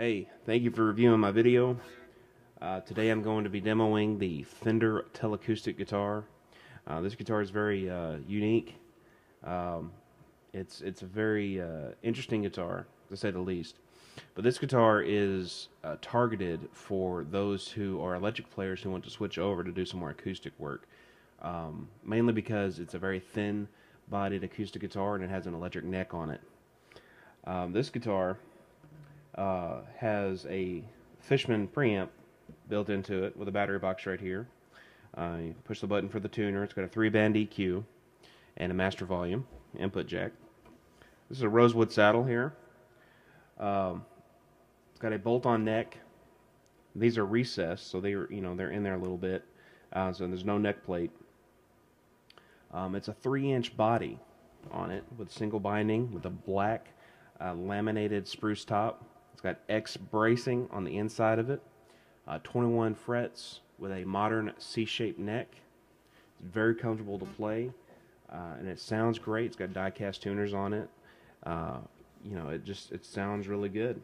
Hey, thank you for reviewing my video. Today I'm going to be demoing the Fender Telecoustic guitar. This guitar is very unique. It's a very interesting guitar, to say the least. But this guitar is targeted for those who are electric players who want to switch over to do some more acoustic work. Mainly because it's a very thin-bodied acoustic guitar and it has an electric neck on it. This guitar has a Fishman preamp built into it with a battery box right here. You push the button for the tuner. It's got a 3-band EQ and a master volume input jack. This is a rosewood saddle here. It's got a bolt-on neck. These are recessed, so they're in there a little bit. So there's no neck plate. It's a 3-inch body on it with single binding with a black laminated spruce top. It's got X bracing on the inside of it, 21 frets with a modern C-shaped neck. It's very comfortable to play, and it sounds great. It's got die-cast tuners on it. It sounds really good.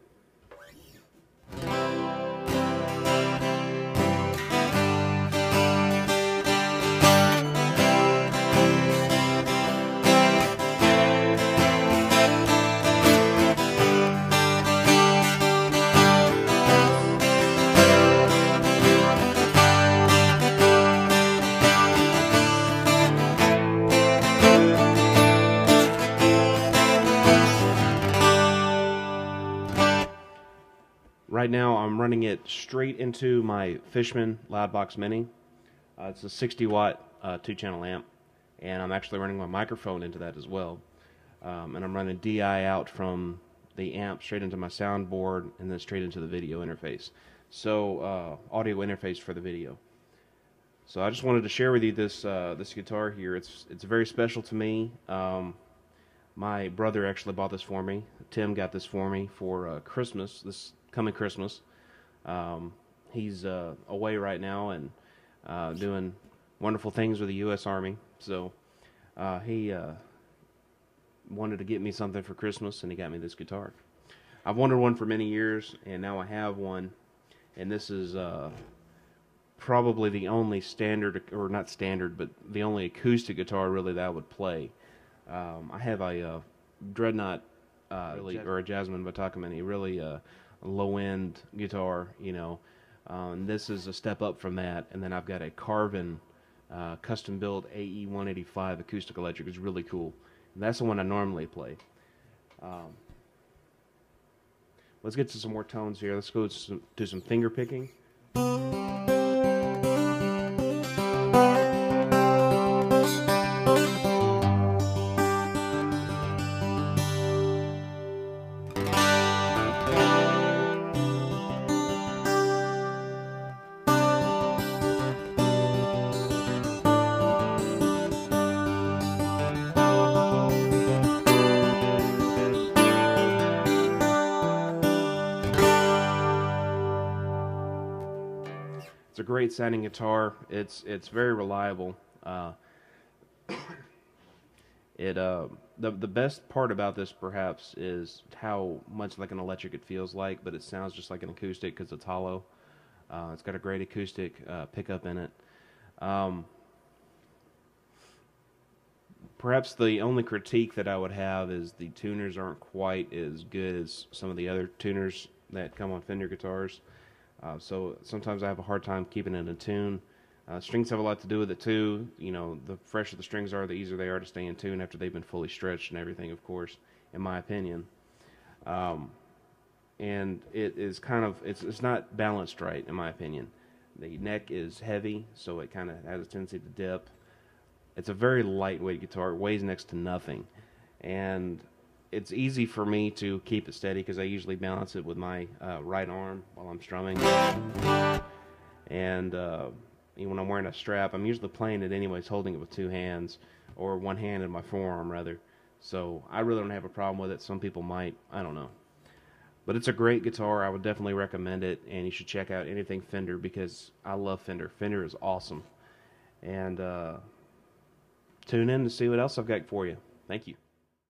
Right now I'm running it straight into my Fishman Loudbox Mini. It's a 60-watt 2-channel amp, and I'm actually running my microphone into that as well. And I'm running DI out from the amp straight into my soundboard and then straight into the video interface. So audio interface for the video. So I just wanted to share with you this this guitar here. It's very special to me. My brother actually bought this for me. Tim got this for me for Christmas. This coming Christmas. He's away right now and doing wonderful things with the U.S. Army, so he wanted to get me something for Christmas, and he got me this guitar. I've wanted one for many years, and now I have one, and this is probably the only standard, or not standard, but the only acoustic guitar really that I would play. I have a Dreadnought, or a Jasmine Batakamani, really low-end guitar, and this is a step up from that. And then I've got a Carvin custom-built AE 185 acoustic electric. It's really cool, and that's the one I normally play. Let's get to some more tones here. Let's go to some finger picking. It's a great sounding guitar. It's very reliable. The best part about this perhaps is how much like an electric it feels like, but it sounds just like an acoustic because it's hollow. It's got a great acoustic pickup in it. Perhaps the only critique that I would have is the tuners aren't quite as good as some of the other tuners that come on Fender guitars. So sometimes I have a hard time keeping it in tune. Strings have a lot to do with it too. The fresher the strings are, the easier they are to stay in tune after they've been fully stretched and everything, of course, in my opinion. And it is kind of, it's not balanced right, in my opinion. The neck is heavy, so it kind of has a tendency to dip. It's a very lightweight guitar. It weighs next to nothing. And it's easy for me to keep it steady because I usually balance it with my right arm while I'm strumming. And when I'm wearing a strap, I'm usually playing it anyways, holding it with two hands, or one hand and my forearm rather. So I really don't have a problem with it. Some people might, I don't know. But it's a great guitar. I would definitely recommend it, and you should check out anything Fender because I love Fender. Fender is awesome. And tune in to see what else I've got for you. Thank you.